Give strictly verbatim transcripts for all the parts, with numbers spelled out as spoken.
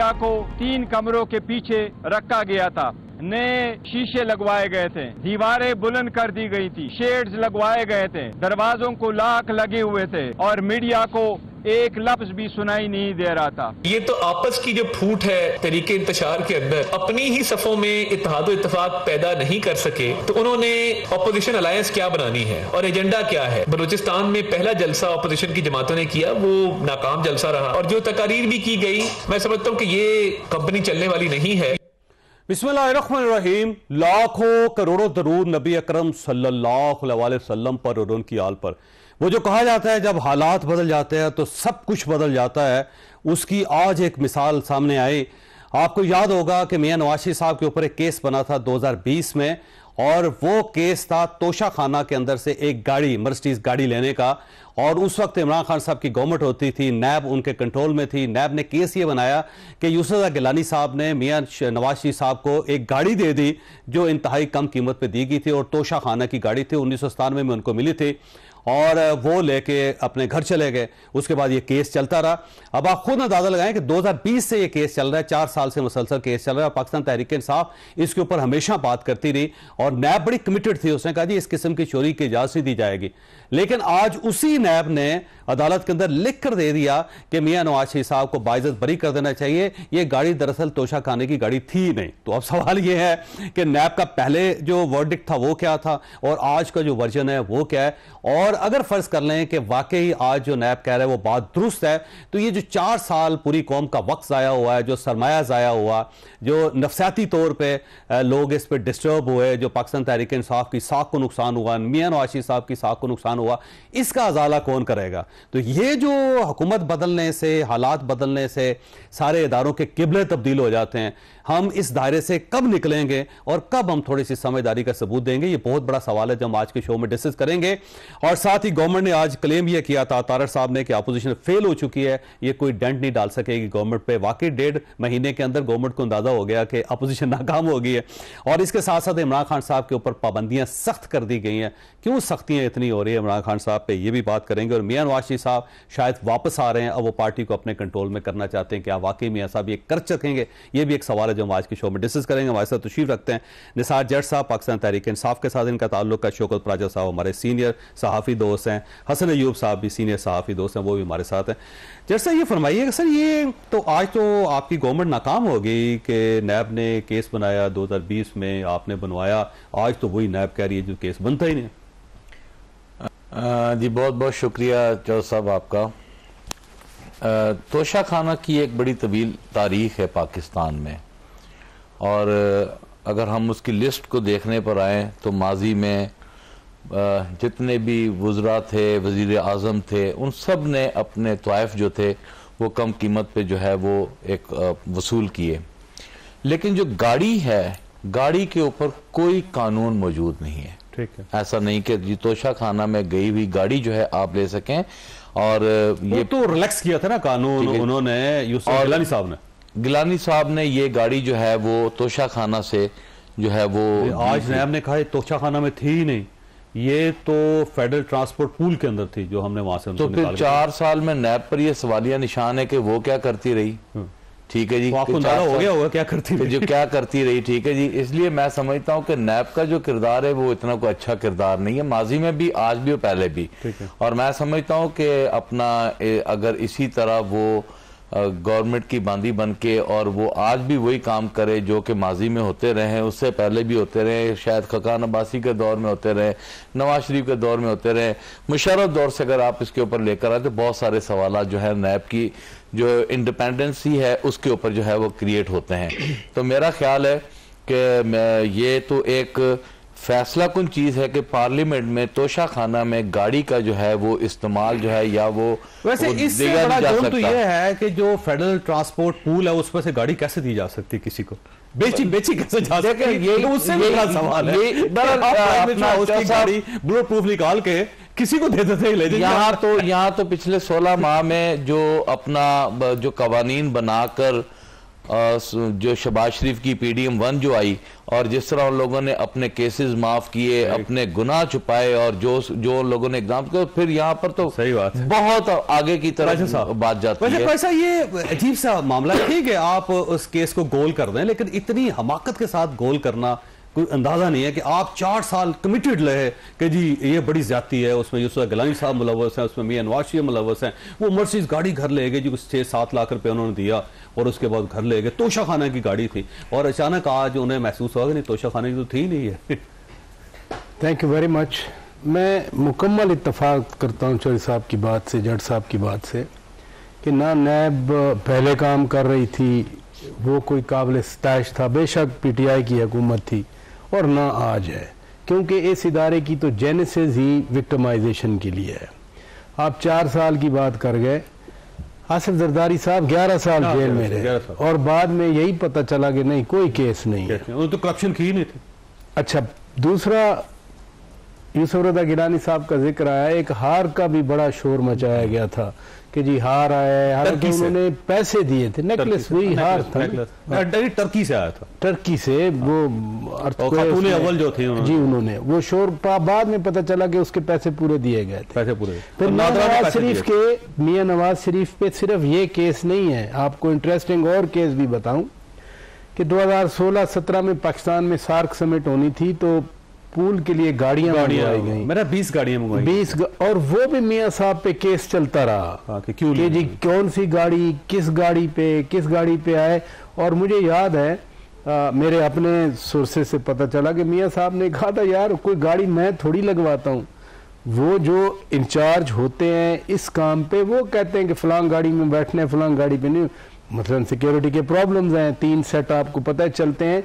अहलिया को तीन कमरों के पीछे रखा गया था। नए शीशे लगवाए गए थे, दीवारें बुलंद कर दी गई थी, शेड्स लगवाए गए थे, दरवाजों को लाख लगे हुए थे और मीडिया को एक लफ्ज भी सुनाई नहीं दे रहा था। ये तो आपस की जो फूट है तरीके इंतशार के अंदर, अपनी ही सफों में इत्तेहाद व इत्तेफाक पैदा नहीं कर सके तो उन्होंने अपोजिशन अलायंस क्या बनानी है और एजेंडा क्या है। बलूचिस्तान में पहला जलसा अपोजिशन की जमातों ने किया, वो नाकाम जलसा रहा और जो तकारीर भी की गई, मैं समझता हूँ कि ये कंपनी चलने वाली नहीं है। बिस्मिल्लाहिर्रहमानिर्रहीम। लाखों करोड़ों दरूद नबी अकरम सल्लल्लाहु अलैहि वसल्लम पर और उनकी आल पर। वो जो कहा जाता है जब हालात बदल जाते हैं तो सब कुछ बदल जाता है, उसकी आज एक मिसाल सामने आई। आपको याद होगा कि मियां नवाज शरीफ साहब के ऊपर एक केस बना था दो हज़ार बीस में, और वो केस था तोशा खाना के अंदर से एक गाड़ी, मर्सिडीज गाड़ी लेने का। और उस वक्त इमरान खान साहब की गवर्नमेंट होती थी, नैब उनके कंट्रोल में थी। नैब ने केस ये बनाया कि यूसुफ रज़ा गिलानी साहब ने मियां नवाज शरीफ साहब को एक गाड़ी दे दी जो इंतहाई कम कीमत पर दी गई थी और तोशा खाना की गाड़ी थी। उन्नीस सौ सतानवे में उनको मिली थी और वो लेके अपने घर चले गए। उसके बाद ये केस चलता रहा। अब आप खुद अंदाजा लगाएं कि दो हज़ार बीस से ये केस चल रहा है, चार साल से मुसलसल केस चल रहा है। पाकिस्तान तहरीक इंसाफ इसके ऊपर हमेशा बात करती रही और नैब बड़ी कमिटेड थी, उसने कहा जी इस किस्म की चोरी की इजाज़त नहीं दी जाएगी। लेकिन आज उसी नैब ने अदालत के अंदर लिख कर दे दिया कि मियां नवाज शरीफ साहब को बाइज़्ज़त बरी कर देना चाहिए। ये गाड़ी दरअसल तोशा खाने की गाड़ी थी नहीं। तो अब सवाल यह है कि नैब का पहले जो वर्डिक्ट था वो क्या था और आज का जो वर्जन है वो क्या है। और और अगर फर्ज कर लें कि वाकई आज जो नैब कह रहा है वो बात दुरुस्त है, तो ये जो चार साल पूरी कौम का वक्त ज़ाया हुआ है, जो सरमाया ज़ाया हुआ, जो नफसियाती तौर पे लोग इस पर डिस्टर्ब हुए, जो पाकिस्तान तहरीक इंसाफ की साख को नुकसान हुआ, मियां नवाज शरीफ साहब की साख को नुकसान हुआ, इसका अजाला कौन करेगा। तो ये जो हुकूमत बदलने से, हालात बदलने से सारे इदारों के किबले तब्दील हो जाते हैं। हम इस दायरे से कब निकलेंगे और कब हम थोड़ी सी समझदारी का सबूत देंगे, ये बहुत बड़ा सवाल है जो हम आज के शो में डिस्कस करेंगे। और साथ ही गवर्नमेंट ने आज क्लेम यह किया था तारड़ साहब ने कि अपोजिशन फेल हो चुकी है, ये कोई डेंट नहीं डाल सकेगी गवर्नमेंट पे। वाकई डेढ़ महीने के अंदर गवर्नमेंट को अंदाजा हो गया कि अपोजिशन नाकाम हो गई है। और इसके साथ साथ इमरान खान साहब के ऊपर पाबंदियां सख्त कर दी गई हैं। क्यों सख्तियां इतनी हो रही है इमरान खान साहब पे, ये भी बात करेंगे। और मियां नवाज शरीफ साहब शायद वापस आ रहे हैं, अब वो पार्टी को अपने कंट्रोल में करना चाहते हैं, क्या वाकई मियां साहब ये कर सकेंगे, ये भी एक सवाल है जो हम आज के शो में डिस्कस करेंगे। हमारे साथ तशरीफ रखते हैं निसार जट साहब, पाकिस्तान तहरीक इंसाफ के साथ इनका ताल्लुक है। शौकत प्राजा साहब हमारे सीनियर सहाफ़ी दोस्त हैं, हसन अयूब साहब भी सीनियर सहाफ़ी दोस्त हैं, वो भी हमारे साथ हैं। जैसा ये फरमाइएगा सर, ये तो आज तो आपकी गवर्नमेंट नाकाम हो गई कि नैब ने केस बनाया दो हज़ार बीस में, आपने बनवाया, आज तो वही नैब कह रही है जो केस बनता ही नहीं। जी बहुत बहुत शुक्रिया चौधरी साहब आपका। तोशा खाना की एक बड़ी तवील तारीख है पाकिस्तान में, और अगर हम उसकी लिस्ट को देखने पर आएँ तो माजी में जितने भी वज़रा थे, वज़ीर आज़म थे, उन सब ने अपने तोइफ़ जो थे वो कम कीमत पे जो है वो एक वसूल किए। लेकिन जो गाड़ी है, गाड़ी के ऊपर कोई कानून मौजूद नहीं है। ठीक है, ऐसा नहीं कि तोशा खाना में गई हुई गाड़ी जो है आप ले सकें। और ये तो रिलैक्स किया था ना कानून उन्होंने, यूसुफ गिलानी साहब ने, गिलानी साहब ने ये गाड़ी जो है वो तोशा खाना से जो है वो, आज नैब ने कहा तोशा खाना में थी ही नहीं, ये तो फेडरल ट्रांसपोर्ट पूल के अंदर थी जो हमने वहां से तो फिर चार साल में नैब पर ये सवालिया निशान है कि वो क्या करती रही। ठीक है जी, आपको अंदाजा हो गया होगा क्या करती रही, जो क्या करती रही। ठीक है जी, इसलिए मैं समझता हूँ कि नैब का जो किरदार है वो इतना कोई अच्छा किरदार नहीं है, माजी में भी, आज भी और पहले भी। और मैं समझता हूँ कि अपना अगर इसी तरह वो गवर्नमेंट की बांदी बन के और वो आज भी वही काम करे जो कि माजी में होते रहे, उससे पहले भी होते रहे, शायद खकान अब्बासी के दौर में होते रहे, नवाज शरीफ के दौर में होते रहे, मुशर्रफ दौर से अगर आप इसके ऊपर लेकर आए तो बहुत सारे सवाल जो है नैब की जो इंडिपेंडेंसी है उसके ऊपर जो है वो क्रिएट होते हैं। तो मेरा ख्याल है कि ये तो एक फैसला कुन चीज़ है कि पार्लियामेंट में तोशा खाना में गाड़ी का जो है वो इस्तेमाल जो है या वो, वैसे वो इससे बड़ा जुर्म तो ये है कि जो फेडरल ट्रांसपोर्ट पूल है उस पर से गाड़ी कैसे दी जा सकती है, किसी को बेची बेची कैसे जा सकती है, ये उससे बड़ा सवाल है। गाड़ी बुलेट प्रूफ निकाल के किसी को दे देते हैं यहाँ तो यहाँ तो पिछले सोलह माह में जो अपना जो कवानीन बनाकर जो शहबाज शरीफ की पीडीएम वन जो आई और जिस तरह उन लोगों ने अपने केसेस माफ किए, अपने गुनाह छुपाए और जो जो लोगों ने एग्जाम किया, फिर यहाँ पर तो सही बात है, बहुत आगे की तरफ बात जाती है। ऐसा ये अजीब सा मामला, ठीक है आप उस केस को गोल कर दें, लेकिन इतनी हमाकत के साथ गोल करना कोई अंदाजा नहीं है कि आप चार साल कमिटेड रहे कि जी ये बड़ी ज्यादती है, उसमें यूसुफ गिलानी साहब मुलवस हैं, उसमें मियां नवाज शरीफ मुलवस हैं, वो मर्सिडीज गाड़ी घर ले गए जी, कुछ छः सात लाख रुपये उन्होंने दिया और उसके बाद घर ले गए, तोशा खाना की गाड़ी थी और अचानक आज उन्हें महसूस हुआ कि नहीं तोशा खाना की तो थी नहीं है। Thank you very much. मैं मुकम्मल इत्तफाक करता हूँ चौधरी साहब की बात से, जट साहब की बात से कि ना नैब पहले काम कर रही थी वो कोई काबिल सताइश था, बेशक पी टी आई की हुकूमत थी, और ना आज है, क्योंकि इस इदारे की तो जेनेसिस ही विक्टिमाइजेशन के लिए है। आप चार साल की बात कर गए, आसिफ जरदारी साहब ग्यारह साल जेल में रहे और बाद में यही पता चला कि नहीं कोई केस नहीं है, उन्होंने तो करप्शन की नहीं थी। अच्छा, दूसरा यूसुफ रज़ा गिलानी साहब का जिक्र आया, एक हार का भी बड़ा शोर मचाया गया था कि जी हार आया है, हालांकि उन्होंने पैसे दिए थे, नेकलेस वही हार था, टर्की से आया था, टर्की से वो खातून अव्वल जो थे जी, उन्होंने वो शोर बाद में पता चला कि उसके पैसे पूरे दिए गए थे, पैसे पूरे। फिर मियां नवाज शरीफ के मियां नवाज शरीफ पे सिर्फ ये केस नहीं है, आपको इंटरेस्टिंग और केस भी बताऊं कि दो हजार सोलह सत्रह में पाकिस्तान में सार्क समिट होनी थी तो पूल के लिए गाड़ियां मंगवाई गई, मेरा बीस गाड़ियां मंगवाई बीस गा... और वो भी मियां साहब पे केस चलता रहा कि क्यों कि जी कौन सी गाड़ी किस गाड़ी पे किस गाड़ी पे आए, और मुझे याद है आ, मेरे अपने सोर्सेज से पता चला कि मियां साहब ने कहा था यार कोई गाड़ी मैं थोड़ी लगवाता हूँ, वो जो इंचार्ज होते हैं इस काम पे वो कहते हैं कि फलां गाड़ी में बैठना है, फलां गाड़ी पे नहीं, मतलब सिक्योरिटी के प्रॉब्लम्स हैं, तीन सेट आपको पता है चलते हैं,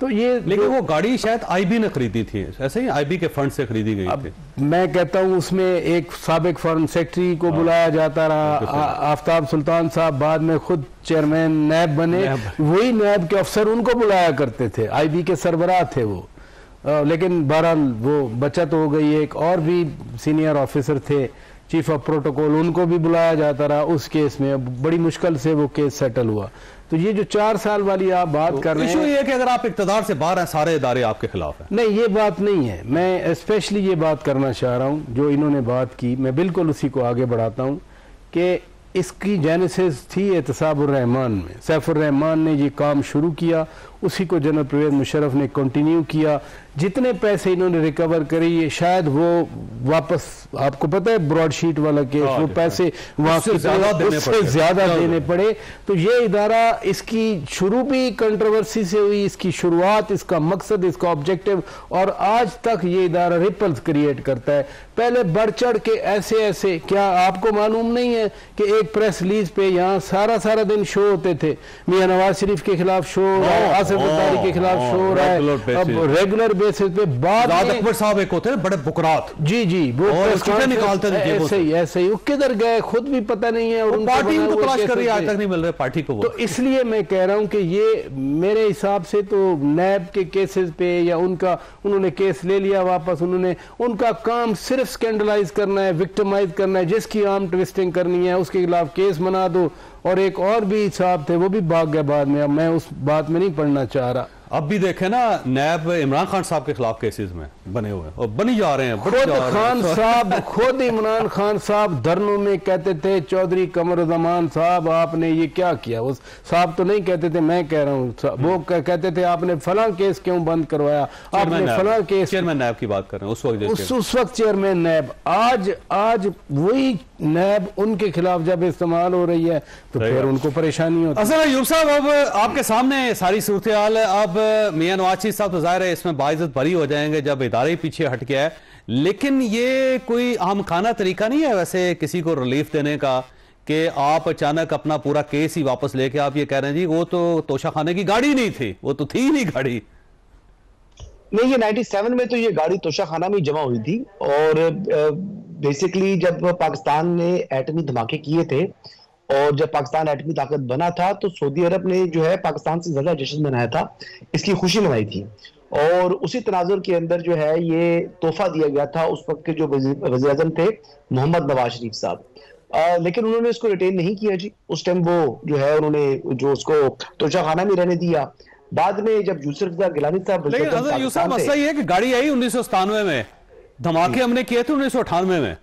तो ये लेकिन वो गाड़ी शायद आईबी ने खरीदी थी, ऐसे ही आईबी के फंड से खरीदी गई थी। मैं कहता हूँ उसमें एक साबिक फॉरेन सेक्रेटरी को बुलाया जाता रहा, आफताब सुल्तान साहब बाद में खुद चेयरमैन नैब बने, वही नैब के अफसर उनको बुलाया करते थे, आईबी के सरबराह थे वो, आ, लेकिन बहरहाल वो बचत हो गई। एक और भी सीनियर ऑफिसर थे चीफ ऑफ प्रोटोकॉल, उनको भी बुलाया जाता रहा उस केस में, बड़ी मुश्किल से वो केस सेटल हुआ। तो ये जो चार साल वाली आप बात कर रहे हैं, इशू ये है कि अगर आप इक़्तिदार से बाहर हैं सारे इदारे आपके खिलाफ हैं। नहीं ये बात नहीं है, मैं स्पेशली ये बात करना चाह रहा हूँ जो इन्होंने बात की, मैं बिल्कुल उसी को आगे बढ़ाता हूँ कि इसकी जेनेसिस थी एहतसाब उर रहमान में, सैफ उर रहमान ने ये काम शुरू किया, उसी को जनरल परवेज़ मुशर्रफ ने कंटिन्यू किया। जितने पैसे इन्होंने रिकवर करे ये शायद वो वापस, आपको पता है ब्रॉडशीट वाला केस, वो पैसे उससे ज्यादा देने पड़े। तो ये इदारा, इसकी शुरू भी कंट्रोवर्सी से हुई, इसकी शुरुआत, इसका मकसद, इसका ऑब्जेक्टिव, और आज तक ये इदारा रिपल्स क्रिएट करता है। पहले बढ़ चढ़ के ऐसे ऐसे, क्या आपको मालूम नहीं है कि एक प्रेस रिलीज पे यहाँ सारा सारा दिन शो होते थे, मियां नवाज शरीफ के खिलाफ शो, आसिफ जरदारी के खिलाफ शो रहा है, अब रेगुलर बेसिस पे बाद अकबर साहब एक होते हैं बड़े बुकरात जी जी वो निकालते थे, ऐसे ही ऐसे ही किधर गए खुद भी पता नहीं है, और पार्टी को तलाश कर रही है, आज तक नहीं मिल रहे पार्टी को। तो इसलिए मैं कह रहा हूँ कि ये मेरे हिसाब से तो नैब के केसेस पे या उनका, उन्होंने केस ले लिया वापस, उन्होंने उनका काम सिर्फ स्कैंडलाइज करना है, विक्टिमाइज करना है, जिसकी आर्म ट्विस्टिंग करनी है उसके खिलाफ केस बना दो। और एक और भी साहब थे वो भी भाग गए बाद में, अब मैं उस बात में नहीं पढ़ना चाह रहा। अब भी देखें ना नैब इमरान खान साहब के खिलाफ केसेस में बने हुए और बनी जा रहे हैं, खुद खान साहब खुद इमरान खान साहब धरनों में कहते थे चौधरी कमरुज़्ज़मान साहब आपने ये क्या किया, उस साहब तो नहीं कहते थे, मैं कह रहा हूँ वो कहते थे आपने फलां केस क्यों बंद करवाया, आपने फलां केस, चेयरमैन नैब की बात कर रहे हैं उस वक्त, उस वक्त चेयरमैन नैब। आज आज वही नैब उनके खिलाफ जब इस्तेमाल हो रही है तो फिर उनको परेशानी होती है। असल यूसुफ साहब अब आपके सामने सारी सूरत हाल है, अब मियां नवाज शरीफ साहब तो जाहिर है इसमें बाइज़्ज़त भरी हो जाएंगे जब इदारे ही पीछे हट गया है, लेकिन ये कोई आमखाना तरीका नहीं है वैसे किसी को रिलीफ देने का कि आप अचानक अपना पूरा केस ही वापस लेके आप ये कह रहे हैं जी वो तो तोशा खाने की गाड़ी नहीं थी, वो तो थी नहीं गाड़ी। नहीं, ये सत्तानवे में तो ये गाड़ी तोशा खाना में जमा हुई थी और बेसिकली जब पाकिस्तान ने एटमी धमाके किए थे और जब पाकिस्तान एटमी ताकत बना था तो सऊदी अरब ने जो है पाकिस्तान से ज्यादा जश्न मनाया था, इसकी खुशी मनाई थी और उसी तनाजुर के अंदर जो है ये तोहफा दिया गया था उस वक्त के जो वज़ीर-ए-आज़म थे मोहम्मद नवाज शरीफ साहब। आ, लेकिन उन्होंने इसको रिटेन नहीं किया जी। उस टाइम वो जो है उन्होंने जो उसको तोशा खाना में रहने दिया। बाद में जब यूसुफ रज़ा गिलानी साहब, लेकिन यूसुफ मसला ये है कि गाड़ी आई उन्नीस सौ सतानवे में, धमाके हमने किए थे उन्नीस सौ अठानवे में,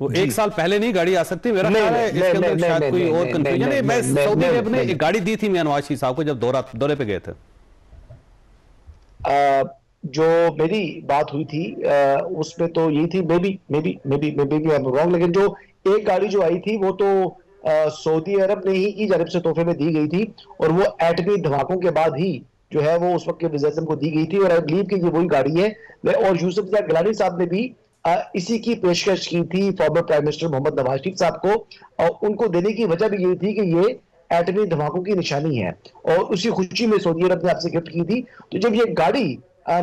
वो एक साल पहले नहीं गाड़ी आ सकती। मेरा ख्याल है इसके अंदर शायद कोई और कंफ्यूजन है। मैं सऊदी अरब ने एक गाड़ी दी थी मियां नवाज शरीफ साहब को जब दौरा दौरे पे गए थे। जो मेरी बात हुई थी उसमें तो यही थी, maybe maybe maybe maybe I am wrong, लेकिन जो एक गाड़ी जो आई थी वो तो सऊदी अरब ने ही की जानिब से तोहफे में दी गई थी और वो एटमी धमाकों के बाद ही जो है वो उस वक्त के वज़ीर आज़म को दी गई थी और आई बिलीव कि ये वही गाड़ी है। और यूसुफ रज़ा गिलानी साहब ने भी आ, इसी की पेशकश की थी former prime minister Mohammad Nawaz Sharif साहब को और उनको देने की वजह भी ये थी कि ये एटमी धमाकों की निशानी है और उसी खुशी में सऊदी अरब ने आपसे गिफ्ट की थी। तो जब ये गाड़ी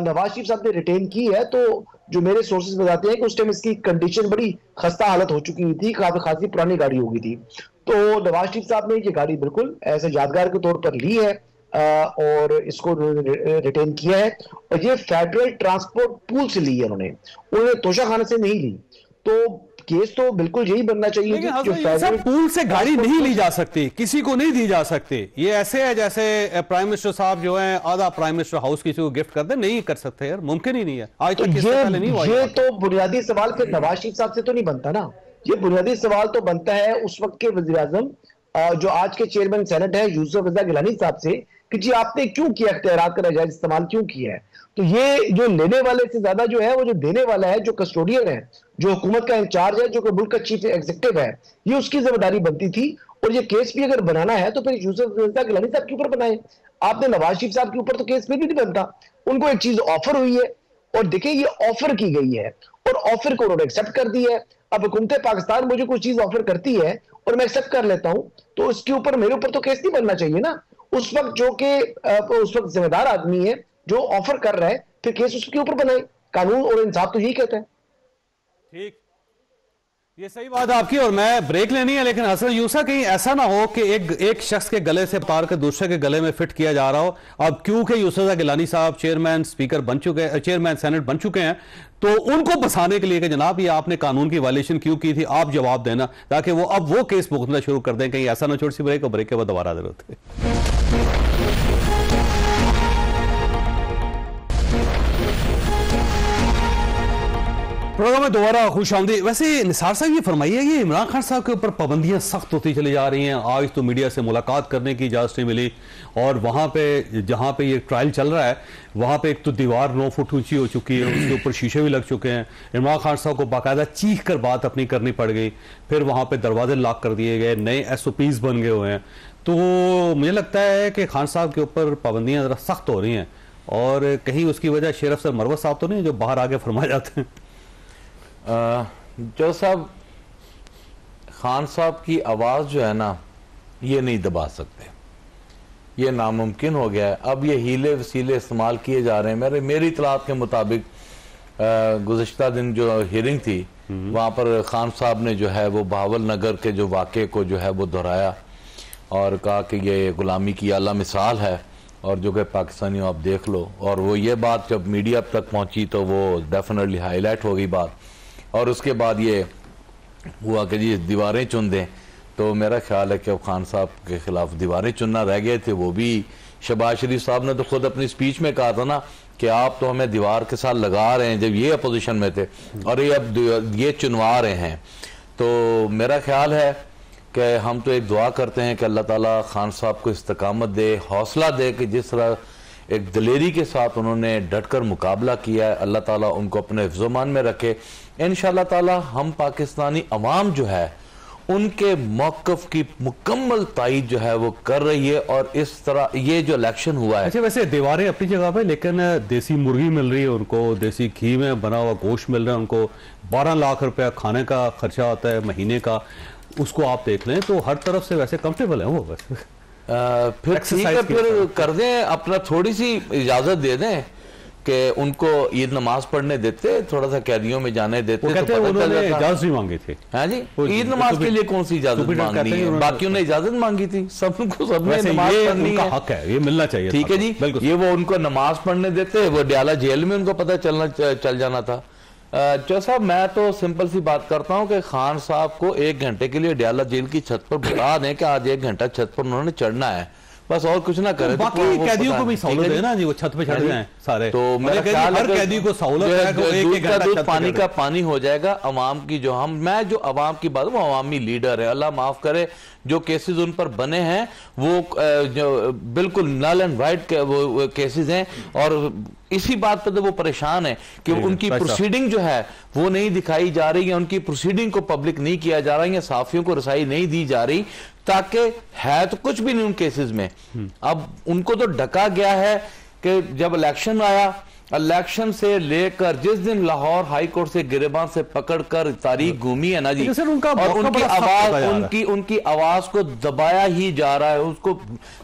नवाज शरीफ साहब ने रिटेन की है तो जो मेरे सोर्सेज बताते हैं कि उस टाइम इसकी कंडीशन बड़ी खस्ता हालत हो चुकी थी, काफी खासी पुरानी गाड़ी हो गई थी। तो नवाज शरीफ साहब ने ये गाड़ी बिल्कुल ऐसे यादगार के तौर पर ली है और इसको रिटेन किया है और ये फेडरल ट्रांसपोर्ट पूल से ली है उन्होंने, उन्होंने तोशाखाना से नहीं ली। तो केस तो बिल्कुल यही बनना चाहिए कि जो फेडरल पूल से गाड़ी नहीं ली जा सकती, किसी को नहीं दी जा सकती। ये ऐसे है जैसे प्राइम मिनिस्टर साहब जो है आधा प्राइम मिनिस्टर हाउस किसी को गिफ्ट कर दे, नहीं कर सकते यार, मुमकिन ही नहीं है। आज तक किससे पहले नहीं हुआ। ये तो बुनियादी सवाल फिर नवाज शरीफ साहब से तो नहीं बनता ना, ये बुनियादी सवाल तो बनता है उस वक्त के वज़ीर आज़म जो आज के चेयरमैन सेनेट है यूसुफ रज़ा गिलानी साहब से कि जी आपने क्यों किया, इख्तियारात का नाजायज इस्तेमाल क्यों किया है। तो ये जो लेने वाले से ज्यादा जो है वो जो देने वाला है, जो कस्टोडियन है, जो हुकूमत का इंचार्ज है, जो कि मुल्क का चीफ एग्जीक्यूटिव है, ये उसकी जिम्मेदारी बनती थी। और ये केस भी अगर बनाना है तो फिर यूसुफ रज़ा गिलानी साहब के ऊपर बनाए, आपने नवाज शरीफ साहब के ऊपर तो केस फिर भी नहीं बनता। उनको एक चीज ऑफर हुई है और देखिए ये ऑफर की गई है और ऑफर को उन्होंने एक्सेप्ट कर दिया है। अब हुकूमत पाकिस्तान मुझे कोई चीज ऑफर करती है और मैं एक्सेप्ट कर लेता हूं तो इसके ऊपर मेरे ऊपर तो केस नहीं बनना चाहिए ना। उस वक्त जो कि उस वक्त जिम्मेदार आदमी है जो ऑफर कर रहा है फिर केस उसके ऊपर बनाए। कानून और इंसाफ तो यही कहते हैं। ठीक, ये सही बात आपकी और मैं ब्रेक लेनी है, लेकिन हसन यूसा कहीं ऐसा ना हो कि एक एक शख्स के गले से पार कर दूसरे के गले में फिट किया जा रहा हो। अब क्योंकि यूसुफ रज़ा गिलानी साहब चेयरमैन स्पीकर बन चुके हैं, चेयरमैन सेनेट बन चुके हैं, तो उनको फंसाने के लिए कि जनाब ये आपने कानून की वायलेशन क्यों की थी, आप जवाब देना, ताकि वो अब वो केस भुगतना शुरू कर दें। कहीं ऐसा ना छोटी सी ब्रेक और ब्रेक के बाद दोबारा जरूरत है। प्रोग्राम में दोबारा खुश आमदी। वैसे निसार साहब ये फरमाइए कि इमरान खान साहब के ऊपर पाबंदियां सख्त होती चली जा रही हैं, आज तो मीडिया से मुलाकात करने की इजाज़त नहीं मिली और वहाँ पे जहाँ पे ये ट्रायल चल रहा है वहाँ पे एक तो दीवार नौ फुट ऊंची हो चुकी है, उसके ऊपर शीशे भी लग चुके हैं। इमरान खान साहब को बाकायदा चीख कर बात अपनी करनी पड़ गई, फिर वहाँ पर दरवाजे लॉक कर दिए गए, नए एस ओ पीज़ बन गए हुए हैं। तो मुझे लगता है कि खान साहब के ऊपर पाबंदियाँ ज़रा सख्त हो रही हैं और कहीं उसकी वजह शेर अफजल मरवत साहब तो नहीं जो बाहर आके फरमाए जाते हैं। आ, जो साहब खान साहब की आवाज़ जो है ना ये नहीं दबा सकते, ये नामुमकिन हो गया है। अब ये हीले वसीले इस्तेमाल किए जा रहे हैं। मेरे मेरी इतलात के मुताबिक गुज़िश्ता दिन जो हियरिंग थी वहाँ पर खान साहब ने जो है वो बहावल नगर के जो वाक़े को जो है वो दोहराया और कहा कि ये ग़ुलामी की आला मिसाल है और जो कि पाकिस्तानियों आप देख लो। और वो ये बात जब मीडिया तक पहुँची तो वो डेफिनेटली हाईलाइट हो गई बात और उसके बाद ये हुआ कि जी दीवारें चुन दें। तो मेरा ख्याल है कि अब खान साहब के ख़िलाफ़ दीवारें चुनना रह गए थे। वो भी शहबाज शरीफ साहब ने तो ख़ुद अपनी स्पीच में कहा था ना कि आप तो हमें दीवार के साथ लगा रहे हैं जब ये अपोजिशन में थे और ये अब ये चुनवा रहे हैं। तो मेरा ख्याल है कि हम तो एक दुआ करते हैं कि अल्लाह ताला खान साहब को इस्तकामत दे, हौसला दे कि जिस तरह एक दिलेरी के साथ उन्होंने डटकर मुकाबला किया है, अल्लाह ताला उनको अपने हिफ्ज़-ओ-मान में रखे। इंशाअल्लाह ताला हम पाकिस्तानी अवाम जो है उनके मौक़िफ़ की मुकम्मल तायीद जो है वो कर रही है और इस तरह ये जो इलेक्शन हुआ है। अच्छा, वैसे दीवारें अपनी जगह पे, लेकिन देसी मुर्गी मिल रही है उनको, देसी घी में बना हुआ गोश्त मिल रहा है उनको, बारह लाख रुपया खाने का खर्चा आता है महीने का, उसको आप देख लें तो हर तरफ से वैसे कंफर्टेबल है वो। वैसे आ, फिर ठीक है, फिर कर दें अपना, थोड़ी सी इजाजत दे दें कि उनको ईद नमाज पढ़ने देते, थोड़ा सा कैदियों में जाने देते। वो कहते हैं उन्होंने इजाजत मांगी थी। हाँ जी, ईद नमाज के लिए कौन सी इजाजत मांगनी है, बाकियों ने इजाजत मांगी थी, सबको सबने नमाज पढ़ने का हक है, ये मिलना चाहिए। ठीक है जी, ये वो उनको नमाज पढ़ने देते, वो डयाला जेल में उनको पता चलना चल जाना था। जो साहब मैं तो सिंपल सी बात करता हूँ कि खान साहब को एक घंटे के लिए डियाला जेल की छत पर बुला दें कि आज एक घंटा छत पर उन्होंने चढ़ना है, बस और कुछ ना करें। बाकी कैदियों को भी सहूलत है ना जी, वो छत पे चढ़ जाएं सारे, तो मेरा ख्याल हर कैदी को सहूलत है, पानी का पानी हो जाएगा। अवाम की जो हम मैं जो अवाम की बात, वो अवामी लीडर है, अल्लाह माफ करे, जो केसेस उन पर बने हैं वो जो बिल्कुल नल एंड वाइट वो केसेस हैं, और इसी बात पर तो वो परेशान है कि उनकी प्रोसीडिंग जो है वो नहीं दिखाई जा रही है, उनकी प्रोसीडिंग को पब्लिक नहीं किया जा रहा है, या साफियों को रसाई नहीं दी जा रही, ताकि है तो कुछ भी नहीं उन केसेस में। अब उनको तो ढका गया है कि जब इलेक्शन आया, इलेक्शन से लेकर जिस दिन लाहौर हाई कोर्ट से गिरेबान से पकड़कर तारीख घूमी है ना जी, उनका और उनकी आवाज उनकी उनकी आवाज को दबाया ही जा रहा है। उसको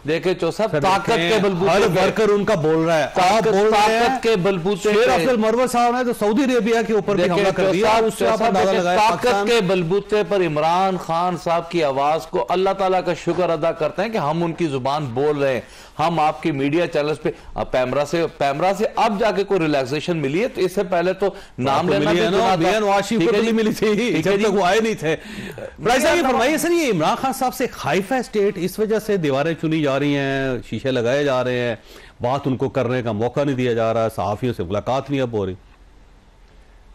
देखे चौसाहब, ताकत के बलबूते हर वर्कर उनका बोल रहा है, ताकत के बलबूते शेर अफजल मरवत साहब ने तो सऊदी अरेबिया के ऊपर भी हमला कर दिया, उससे आप अंदाजा लगाएं ताकत के बलबूते पर। इमरान खान साहब की आवाज को अल्लाह ताला का शुक्र अदा करते हैं कि हम उनकी जुबान बोल रहे हैं, हम आपके मीडिया चैनल्स पे पैमरा से पैमरा से अब जाके कोई रिलैक्सेशन मिली है, तो इससे पहले तो नाम लेना भी गुनाह था। मियां नवाज शरीफ को भी मिली थी जब तक वो आए नहीं थे। भाई साहब ये फरमाइए सर, ये इमरान खान साहब से खाइफ है स्टेट, इस वजह से दीवारें चुनी जा रही हैं, शीशे लगाए जा रहे हैं, बात उनको करने का मौका नहीं दिया जा रहा, सहाफियों से मुलाकात नहीं अब हो रही।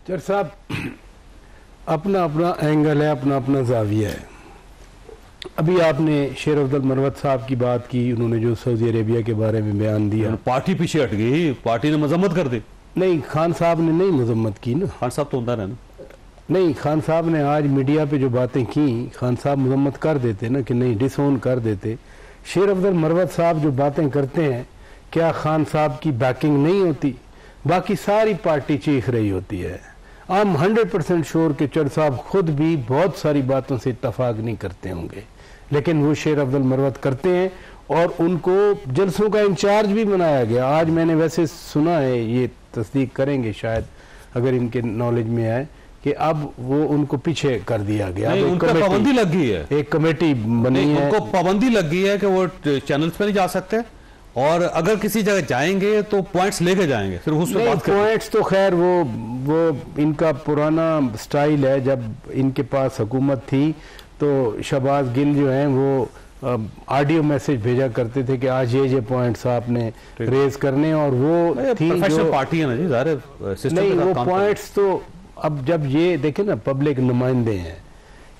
सर साहब अपना अपना एंगल है, अपना अपना जाविया है। अभी आपने शेर अफजल मरवत साहब की बात की, उन्होंने जो सऊदी अरेबिया के बारे में बयान दिया, पार्टी पीछे हट गई, पार्टी ने मजम्मत कर दी। नहीं, खान साहब ने नहीं मजम्मत की ना, खान साहब तो उधर है ना। नहीं, खान साहब ने आज मीडिया पे जो बातें की, खान साहब मजम्मत कर देते ना कि नहीं, डिसोन कर देते। शेर अफजल मरवत साहब जो बातें करते हैं, क्या खान साहब की बैकिंग नहीं होती? बाकी सारी पार्टी चीख रही होती है। हम हंड्रेड परसेंट श्योर के चढ़ साहब खुद भी बहुत सारी बातों से इतफाक नहीं करते होंगे, लेकिन वो शेर अफजल मरवत करते हैं और उनको जलसों का इंचार्ज भी बनाया गया। आज मैंने वैसे सुना है, ये तस्दीक करेंगे शायद अगर इनके नॉलेज में आए, कि अब वो उनको पीछे कर दिया गया। नहीं, उनको पाबंदी लग गई है, एक कमेटी बनी है, उनको पाबंदी लग गई है कि वो चैनल्स पर नहीं जा सकते, और अगर किसी जगह जाएंगे तो पॉइंट्स लेके जाएंगे, सिर्फ उसमें बात करेंगे। पॉइंट्स तो खैर वो वो इनका पुराना स्टाइल है। जब इनके पास हुकूमत थी तो शहबाज गिल जो हैं वो ऑडियो मैसेज भेजा करते थे कि आज ये ये पॉइंट्स आपने रेज करने, और वो थी प्रोफेशनल पार्टी है ना जी, सारे सिस्टम नहीं वो पॉइंट्स। तो अब जब ये देखें ना, पब्लिक नुमाइंदे हैं,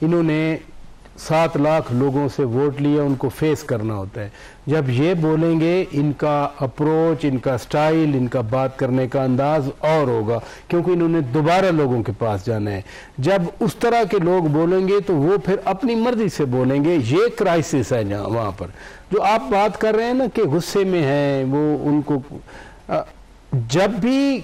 इन्होंने सात लाख लोगों से वोट लिए, उनको फेस करना होता है। जब ये बोलेंगे, इनका अप्रोच, इनका स्टाइल, इनका बात करने का अंदाज और होगा, क्योंकि इन्होंने दोबारा लोगों के पास जाना है। जब उस तरह के लोग बोलेंगे तो वो फिर अपनी मर्जी से बोलेंगे। ये क्राइसिस है जहाँ वहाँ पर जो आप बात कर रहे हैं ना कि गुस्से में हैं वो, उनको जब भी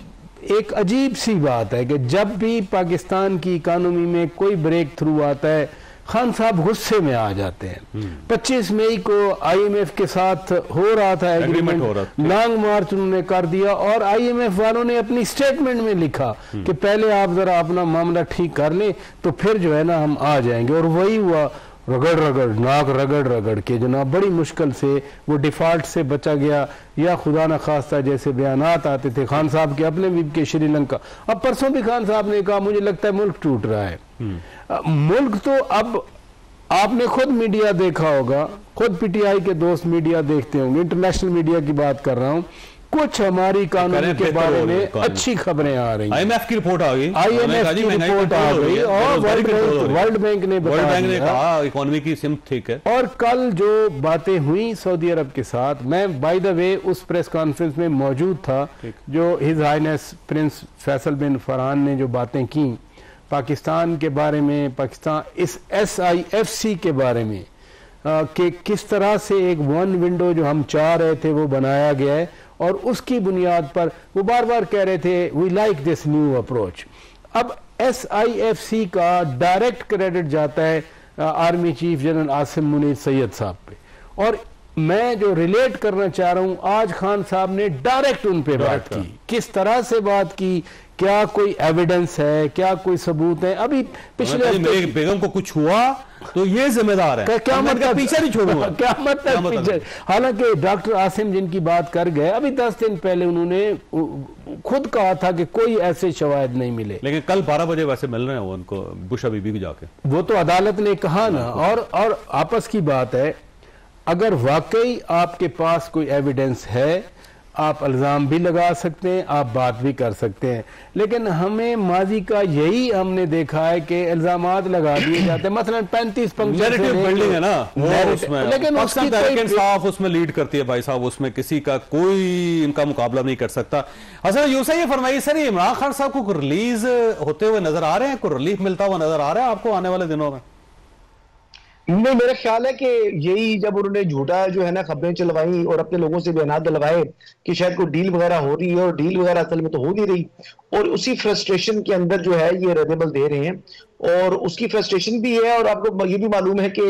एक अजीब सी बात है कि जब भी पाकिस्तान की इकानमी में कोई ब्रेक थ्रू आता है, खान साहब गुस्से में आ जाते हैं। पच्चीस मई को आईएमएफ के साथ हो रहा था एग्रीमेंट, लॉन्ग मार्च उन्होंने कर दिया, और आईएमएफ वालों ने अपनी स्टेटमेंट में लिखा कि पहले आप जरा अपना मामला ठीक कर लें तो फिर जो है ना हम आ जाएंगे, और वही हुआ। रगड़ रगड़ नाक रगड़ रगड़ के जनाब बड़ी मुश्किल से वो डिफॉल्ट से बचा गया, या खुदा न खास्ता जैसे बयानात आते थे खान साहब के अपने भी के श्रीलंका। अब परसों भी खान साहब ने कहा मुझे लगता है मुल्क टूट रहा है। मुल्क तो अब आपने खुद मीडिया देखा होगा, खुद पीटीआई के दोस्त मीडिया देखते होंगे, इंटरनेशनल मीडिया की बात कर रहा हूँ, कुछ हमारी कानून के बारे में अच्छी खबरें आ रही हैं। आईएमएफ की रिपोर्ट आ गई, आईएमएफ की रिपोर्ट आ गई, और वर्ल्ड बैंक ने वर्ल्ड बैंक ने कहा इकोनॉमी की सिम ठीक है। और कल जो बातें हुई सऊदी अरब के साथ, मैं बाय द वे उस प्रेस कॉन्फ्रेंस में मौजूद था जो हिज हाईनेस प्रिंस फैसल बिन फरहान ने जो बातें की पाकिस्तान के बारे में, पाकिस्तान इस एस आई एफ सी के बारे में, कि किस तरह से एक वन विंडो जो हम चाह रहे थे वो बनाया गया है, और उसकी बुनियाद पर वो बार बार कह रहे थे we like this new approach. अब एस आई एफ सी का डायरेक्ट क्रेडिट जाता है army chief general Asim Munir Syed साहब पे, और मैं जो रिलेट करना चाह रहा हूँ, आज खान साहब ने डायरेक्ट उन पे बात की, किस तरह से बात की, क्या कोई एविडेंस है, क्या कोई सबूत है? अभी पिछले मेरे बेगम को कुछ हुआ तो ये जिम्मेदार है, क्या मत का पीछा नहीं छोड़ूंगा, क्या मत पीछे। हालांकि डॉक्टर आसिम जिनकी बात कर गए, अभी दस दिन पहले उन्होंने खुद कहा था कि कोई ऐसे शवायद नहीं मिले, लेकिन कल बारह बजे वैसे मिल रहे हैं वो उनको बुशरा बीबी को जाके, वो तो अदालत ने कहा ना। और और आपस की बात है, अगर वाकई आपके पास कोई एविडेंस है आप इल्ज़ाम भी लगा सकते हैं, आप बात भी कर सकते हैं, लेकिन हमें माजी का यही हमने देखा है कि इल्ज़ाम लगा दिए जाते हैं। मसलन पैंतीस पंक्चर बिल्डिंग है ना, उसमें लेकिन उसकी कोई साफ उसमें लीड करती है भाई साहब, उसमें किसी का कोई इनका मुकाबला नहीं कर सकता। हसन यूसा ये फरमाइए सर, इमरान खान साहब को कोई रिलीज होते हुए नजर आ रहे हैं, कोई रिलीफ मिलता हुआ नजर आ रहा है आपको आने वाले दिनों में? नहीं, मेरा ख्याल है कि यही जब उन्होंने झूठा जो है ना खबरें चलवाई और अपने लोगों से बयान दिलवाए कि शायद कोई डील वगैरह हो रही है, और डील वगैरह असल में तो हो नहीं रही, और उसी फ्रस्ट्रेशन के अंदर जो है ये रद्दबल दे रहे हैं, और उसकी फ्रस्ट्रेशन भी है। और आपको ये भी मालूम है कि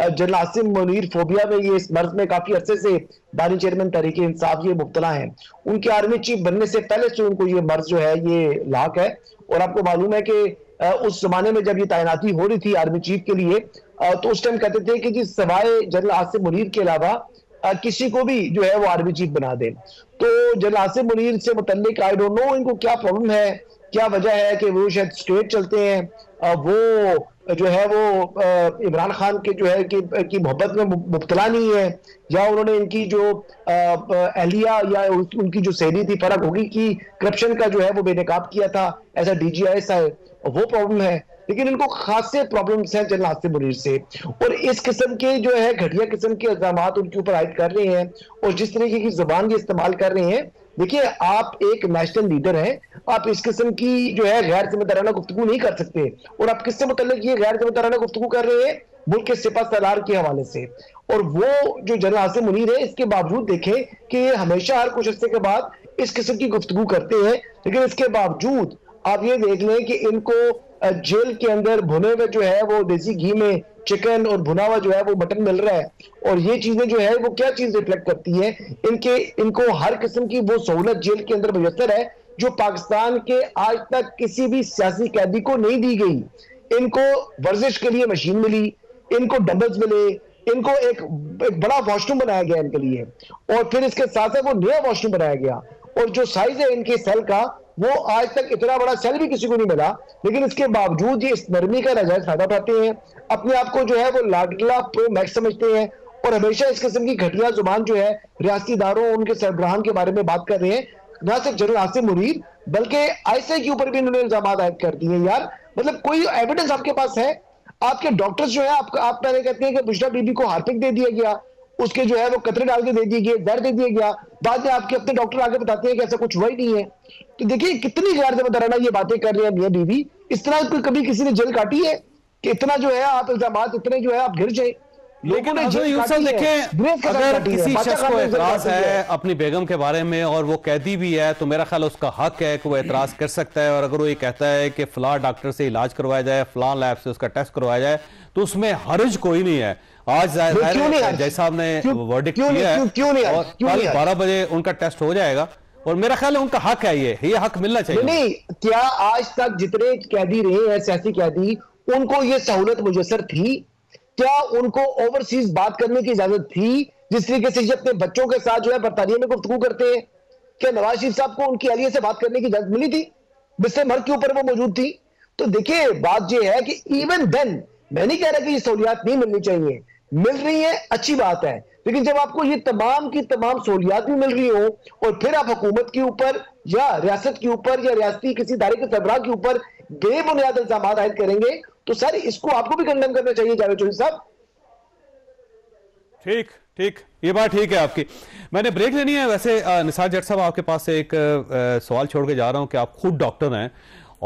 जनरल आसिम मुनीर फोबिया में, ये इस मर्ज में काफी अरसे से बानी चेयरमैन तहरीके इंसाफ ये मुब्तला हैं, उनके आर्मी चीफ बनने से पहले से उनको ये मर्ज जो है ये लाक है। और आपको मालूम है कि उस जमाने में जब ये तैनाती हो रही थी आर्मी चीफ के लिए, तो उस टाइम कहते थे कि जी सवाए जनरल आसिम मुनीर के अलावा किसी को भी जो है वो आर्मी चीफ बना दे। तो जनरल आसिम मुनीर से मुतल्लिक आई डोंट नो इनको क्या प्रॉब्लम है, क्या वजह है कि वो शायद स्ट्रेट चलते हैं, वो जो है वो इमरान खान के जो है कि, कि मोहब्बत में मुबतला नहीं है, या उन्होंने इनकी जो अहलिया या उनकी जो सहेली थी फरक होगी की करप्शन का जो है वो बेनकाब किया था, ऐसा डी जी आई एस है, वो प्रॉब्लम है। लेकिन इनको खासे प्रॉब्लम्स हैं जनरल आसिम मुनीर से, और इस किस्म के जो है घटिया किस्म के इल्जामात उनके ऊपर आयद कर रहे हैं, और जिस तरीके की जुबान ये इस्तेमाल कर रहे हैं। देखिए, आप एक नेशनल लीडर हैं, आप इस किस्म की जो है गैर जिम्मेदाराना गुफ्तगू नहीं कर सकते, और आप किससे मुतल्लिक ये गैर जिम्मेदाराना गुफ्तगू कर रहे हैं मुल्क के सिपा सलार के हवाले से। और वो जो जनरल आसिम मुनीर है, इसके बावजूद देखें कि ये हमेशा हर कुछ हिस्से के बाद इस किस्म की गुफ्तगू करते हैं, लेकिन इसके बावजूद आप ये देख लें कि इनको जेल के अंदर भुने हुए जो है वो देसी घी में चिकन और भुना हुआ जो है वो मटन मिल रहा है, और ये चीजें जो है वो क्या चीज रिफ्लेक्ट करती है, इनके इनको हर किस्म की वो सहूलत जेल के अंदर मुयसर है जो पाकिस्तान के आज तक किसी भी सियासी कैदी को नहीं दी गई। इनको वर्जिश के लिए मशीन मिली, इनको डंबल्स मिले, इनको एक, एक बड़ा वॉशरूम बनाया गया इनके लिए, और फिर इसके साथ साथ वो नया वॉशरूम बनाया गया, और जो साइज है इनके सेल का वो आज तक इतना बड़ा सेल भी किसी को नहीं मिला, लेकिन इसके बावजूद ये इस नरमी का नाजायज फायदा उठाते हैं, अपने आप को जो है वो लाडला प्रो मैक्स समझते हैं, और हमेशा इस किस्म की घटिया जुबान जो है रियासती दारों उनके सरबराहान के बारे में बात कर रहे हैं। ना सिर्फ जनरल आसिम मुनीर बल्कि आई सी आई के ऊपर भी इन्होंने इल्जाम आयद कर दिए हैं। यार मतलब कोई एविडेंस आपके पास है? आपके डॉक्टर्स जो है आप, आप पहले कहते हैं कि बुशरा बीबी को हार्पिक दे दिया गया, उसके जो है वो कतरे डाल के दे दिए गए, दर दे दिया गया, बाद में आपके अपने डॉक्टर आगे बताते हैं कि ऐसा कुछ हुआ ही नहीं है। तो देखिए कितनी गैर जिम्मेदाराना ये बातें कर रहे हैं मियां बीवी। इस तरह कभी किसी ने जेल काटी है कि इतना जो है आप इल्जाम इतने जो है आप घिर जाए? लेकिन अगर किसी शख्स को एतराज है अपनी बेगम के बारे में और वो कैदी भी है, तो मेरा ख्याल उसका हक है कि वो एतराज कर सकता है, और अगर वो ये कहता है कि फलां डॉक्टर से इलाज करवाया जाए, फलां लैब से उसका टेस्ट करवाया जाए, तो उसमें हर्ज कोई नहीं है। आज जय साहब ने वर्डिक्ट दिया है और कल बारह बजे उनका टेस्ट हो जाएगा, और मेरा ख्याल है उनका हक है, ये ये हक मिलना चाहिए। नहीं, क्या आज तक जितने कैदी रहे हैं सियासी कैदी, उनको ये सहूलत मुयसर थी? क्या उनको ओवरसीज बात करने की इजाजत थी जिस तरीके से ये अपने बच्चों के साथ जो है बरतानिया में गुफ्तगू करते हैं? क्या नवाज शरीफ साहब को उनकी अहलिया से बात करने की इजाजत मिली थी? बिस्तर मर्ग के ऊपर वो मौजूद थी। तो देखिए बात यह है कि इवन देन, मैं नहीं कह रहा कि ये सहूलियात नहीं मिलनी चाहिए, मिल रही है, अच्छी बात है, लेकिन जब आपको ये तमाम की तमाम सहूलियात भी मिल रही हो और फिर आप हुकूमत के ऊपर या रियासत के ऊपर या रियासती किसी इदारे के सरबराह के ऊपर बेबुनियाद इल्जाम आयद करेंगे, तो सर इसको आपको भी कंडेम करना चाहिए जावेद चौधरी साहब। ठीक ठीक, ये बात ठीक है आपकी। मैंने ब्रेक लेनी है। वैसे निसार जट साहब, आपके पास से एक आ, सवाल छोड़ के जा रहा हूं कि आप खुद डॉक्टर हैं,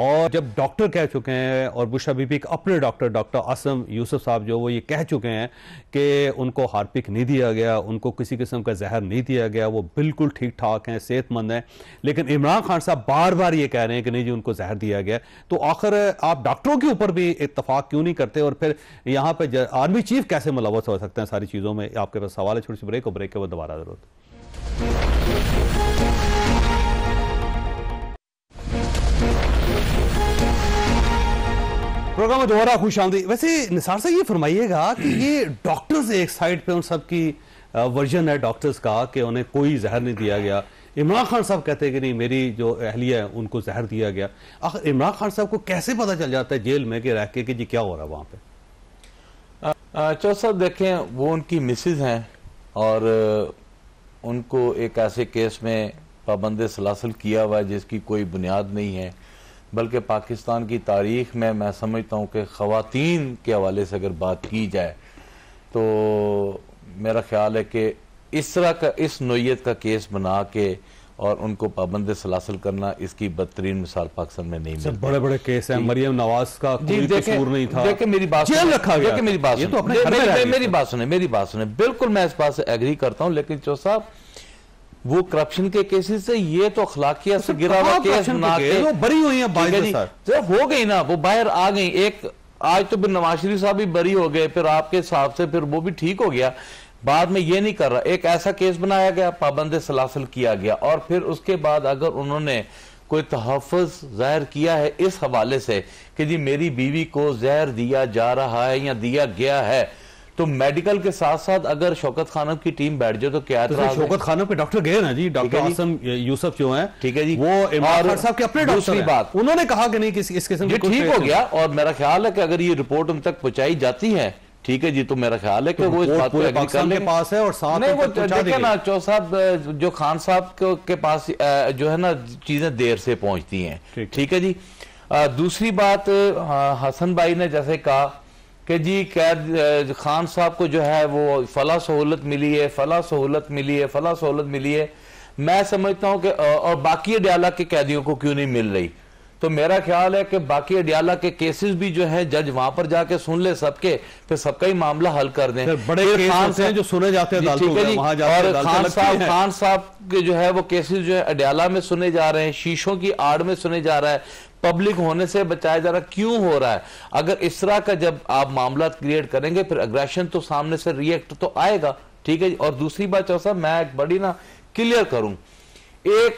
और जब डॉक्टर कह चुके हैं और बुशरा बीबी के अपने डॉक्टर डॉक्टर आसिम यूसुफ साहब जो वो ये कह चुके हैं कि उनको हार्पिक नहीं दिया गया, उनको किसी किस्म का जहर नहीं दिया गया, वो बिल्कुल ठीक ठाक हैं, सेहतमंद हैं, लेकिन इमरान खान साहब बार बार ये कह रहे हैं कि नहीं जी उनको जहर दिया गया, तो आखिर आप डॉक्टरों के ऊपर भी इतफाक़ क्यों नहीं करते? और फिर यहाँ पर आर्मी चीफ कैसे मुलवस हो सकते हैं सारी चीज़ों में? आपके पास सवाल है। छोटी सी ब्रेक और ब्रेक के बाद दोबारा जरूरत। प्रोग्राम में दोबारा खुश आमदी। वैसे निसार से ये फरमाइएगा कि ये डॉक्टर्स एक साइड पे उन सब की वर्जन है डॉक्टर्स का कि उन्हें कोई जहर नहीं दिया गया, इमरान खान साहब कहते हैं कि नहीं मेरी जो अहलिया है उनको जहर दिया गया, आखिर इमरान खान साहब को कैसे पता चल जाता है जेल में कि रह के कि जी क्या हो रहा है वहाँ पे? चौधरी साहब देखें वो उनकी मिसिज हैं और उनको एक ऐसे केस में पाबंद सलासल किया हुआ है जिसकी कोई बुनियाद नहीं है, बल्कि पाकिस्तान की तारीख में मैं समझता हूँ कि ख़वातीन के हवाले से अगर बात की जाए तो मेरा ख्याल है कि इस तरह का इस नोयत का केस बना के और उनको पाबंद सलासल करना इसकी बदतरीन मिसाल पाकिस्तान में नहीं मिलती। बड़े बड़े केस हैं, मरियम नवाज का कोई कसूर नहीं था। देखिए मेरी बात सुने, मेरी बात सुने, मेरी बात सुने, मेरी बात सुने, बिल्कुल मैं इस बात से एग्री करता हूँ, लेकिन चौधरी साहब वो करप्शन के केसेस से ये तो अखलाकियत से गिरा हुआ केस बना के वो बरी हुई है बाहर, सर हो गई ना, वो बाहर आ गई। एक आज तो फिर नवाज शरीफ साहब भी बरी हो गए, फिर आपके हिसाब से फिर वो भी ठीक हो गया, बाद में ये नहीं कर रहा। एक ऐसा केस बनाया गया, पाबंद सलासल किया गया और फिर उसके बाद अगर उन्होंने कोई तहफ़्फ़ुज़ ज़ाहिर किया है इस हवाले से कि जी मेरी बीवी को जहर दिया जा रहा है या दिया गया है, तो मेडिकल के साथ साथ अगर शौकत खानम की टीम बैठ जाए तो क्या तो शौकत खानम के डॉक्टर गए ना जी, डॉक्टर आसम यूसुफ जो हैं, ठीक है जी, वो इमरान खान साहब के अपने डॉक्टर हैं, बात उन्होंने कहा कि नहीं किसी इस किस्म की ठीक हो गया। और मेरा ख्याल है कि अगर ये रिपोर्ट उन तक पहुंचाई जाती है, ठीक है जी, तो मेरा ख्याल है कि वो इस बात को एग्री कर लेंगे पास है और साथ में वो देखें ना चौधरी साहब जो खान साहब के पास जो है ना चीजें देर से पहुंचती हैं, ठीक है जी। दूसरी बात हसन भाई ने जैसे कहा कि जी कैद खान साहब को जो है वो फला सहूलत मिली है, फला सहूलत मिली है, फला सहूलत मिली है, मैं समझता हूँ कि और बाकी अडयाला के कैदियों को क्यों नहीं मिल रही, तो मेरा ख्याल है कि बाकी अडयाला के केसेस भी जो है जज वहां पर जाके सुन ले सबके, फिर सबका ही मामला हल कर दें। बड़े केस होते हैं जो सुने जाते हैं अदालतों में, वहां जाते हैं। खान साहब खान साहब के जो है वो केसेस जो है अडयाला में सुने जा रहे हैं, शीशों की आड़ में सुने जा रहा है, पब्लिक होने से बचाया जा रहा है, क्यों हो रहा है? अगर इस तरह का जब आप मामला क्रिएट करेंगे फिर अग्रेशन तो सामने से रिएक्ट तो आएगा, ठीक है। और दूसरी बात चौसा मैं एक बड़ी ना क्लियर करूं, एक